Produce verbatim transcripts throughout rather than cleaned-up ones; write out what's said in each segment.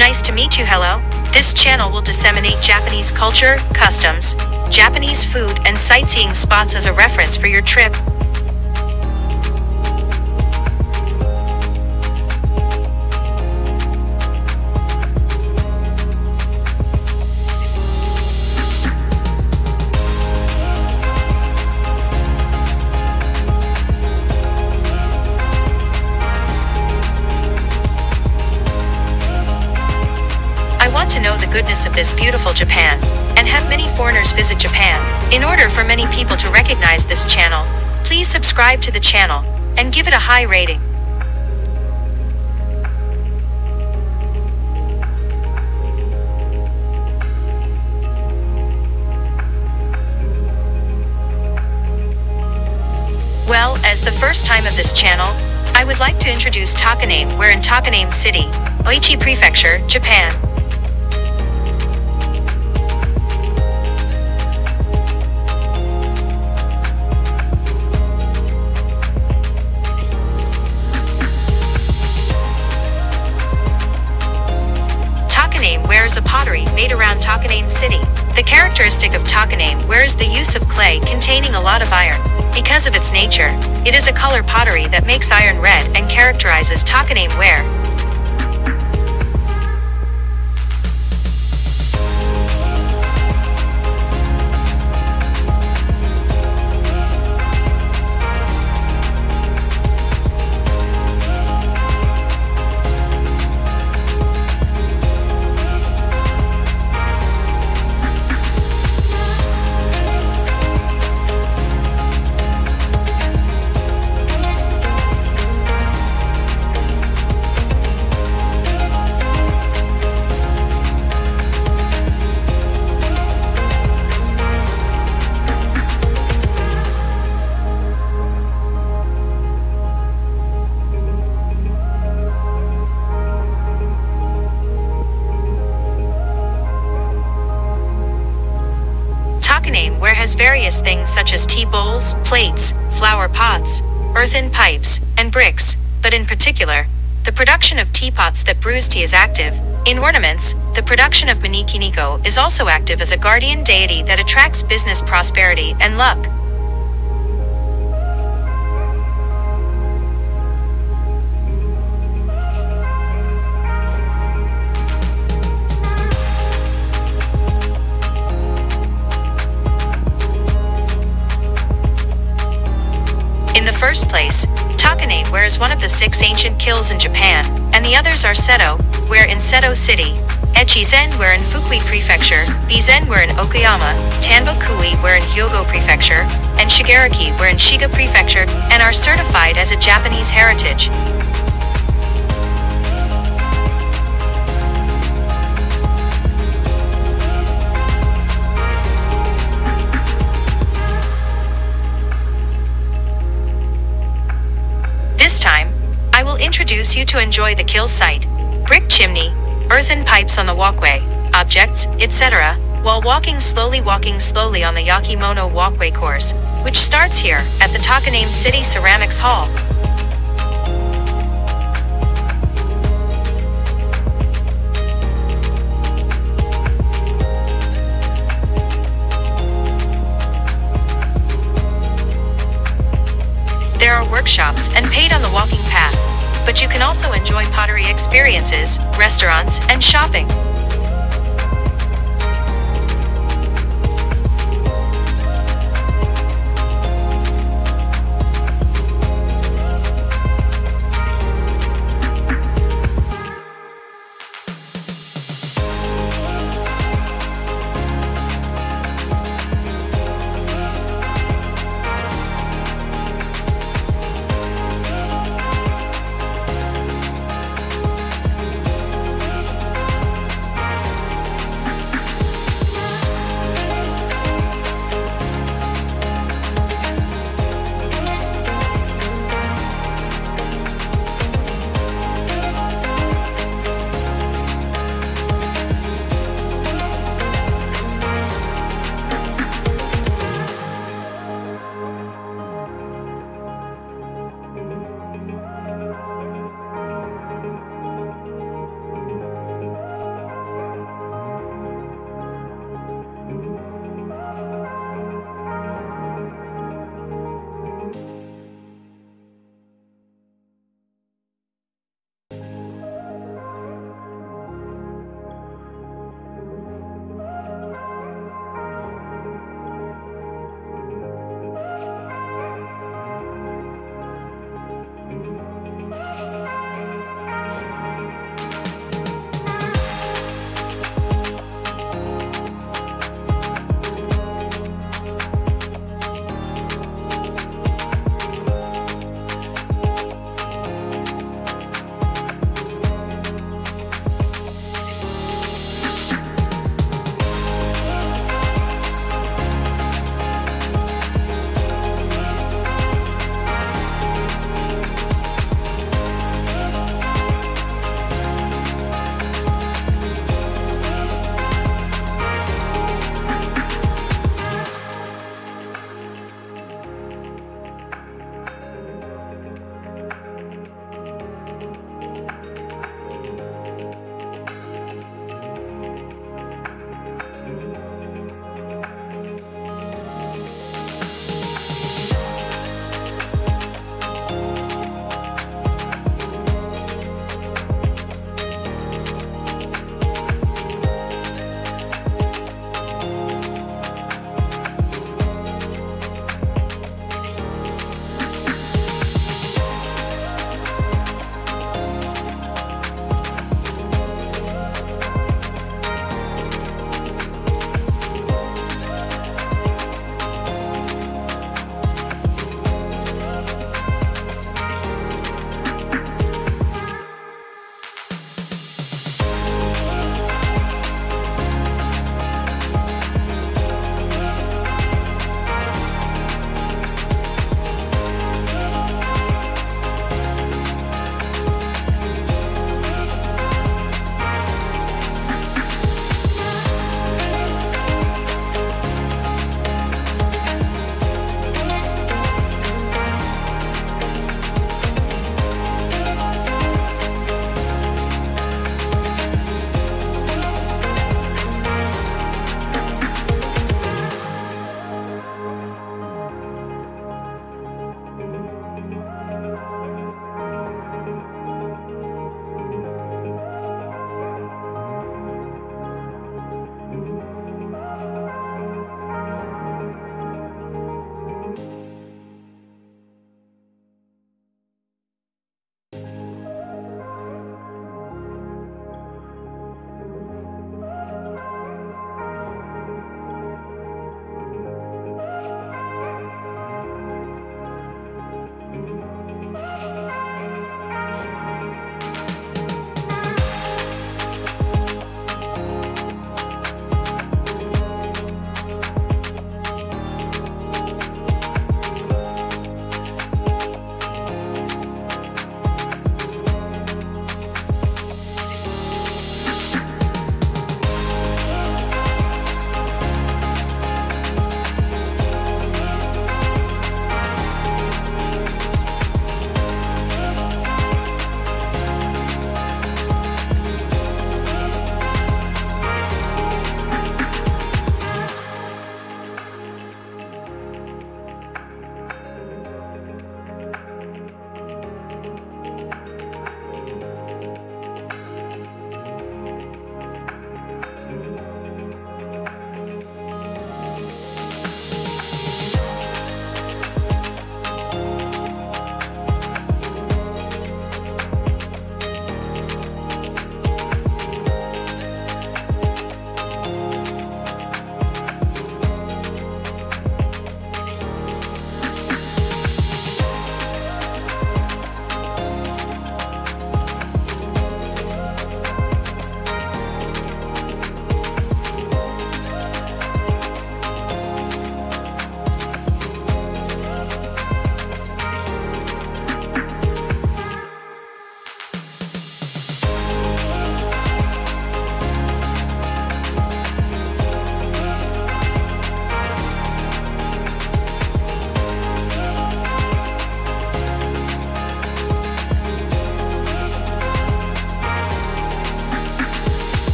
Nice to meet you. Hello. This channel will disseminate Japanese culture, customs, Japanese food and sightseeing spots as a reference for your trip. Goodness of this beautiful Japan, and have many foreigners visit Japan. In order for many people to recognize this channel, please subscribe to the channel and give it a high rating. Well, as the first time of this channel, I would like to introduce Tokoname Ware in Tokoname City, Oichi Prefecture, Japan. A pottery made around Tokoname City. The characteristic of Tokoname ware is the use of clay containing a lot of iron. Because of its nature, it is a color pottery that makes iron red and characterizes Tokoname ware. Has various things such as tea bowls, plates, flower pots, earthen pipes, and bricks, but in particular, the production of teapots that brews tea is active. In ornaments, the production of Maneki Neko is also active as a guardian deity that attracts business prosperity and luck. First place, Tokoname ware is one of the six ancient kilns in Japan, and the others are Seto ware in Seto City, Echizen ware in Fukui Prefecture, Bizen ware in Okayama, Tanba Kui ware in Hyogo Prefecture, and Shigaraki ware in Shiga Prefecture, and are certified as a Japanese heritage. This time, I will introduce you to enjoy the kill site, brick chimney, earthen pipes on the walkway, objects, et cetera, while walking slowly walking slowly on the Yakimono walkway course, which starts here at the Tokoname City Ceramics Hall. There are workshops and paid on the walking path, but you can also enjoy pottery experiences, restaurants, and shopping.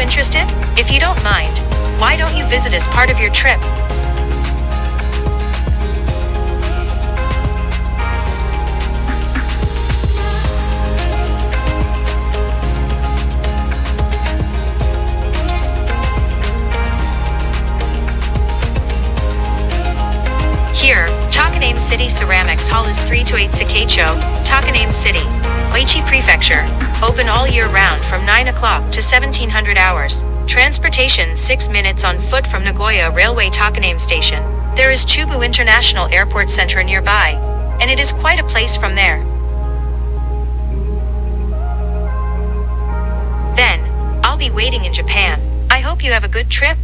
interested? If you don't mind, why don't you visit as part of your trip? Here, Tokoname City Ceramics Hall is three to eight Sakecho, Tokoname City, Oichi Prefecture, open all year round from nine o'clock to seventeen hundred hours. Transportation six minutes on foot from Nagoya Railway Tokoname Station. There is Chubu International Airport Center nearby, and it is quite a place from there. Then, I'll be waiting in Japan. I hope you have a good trip.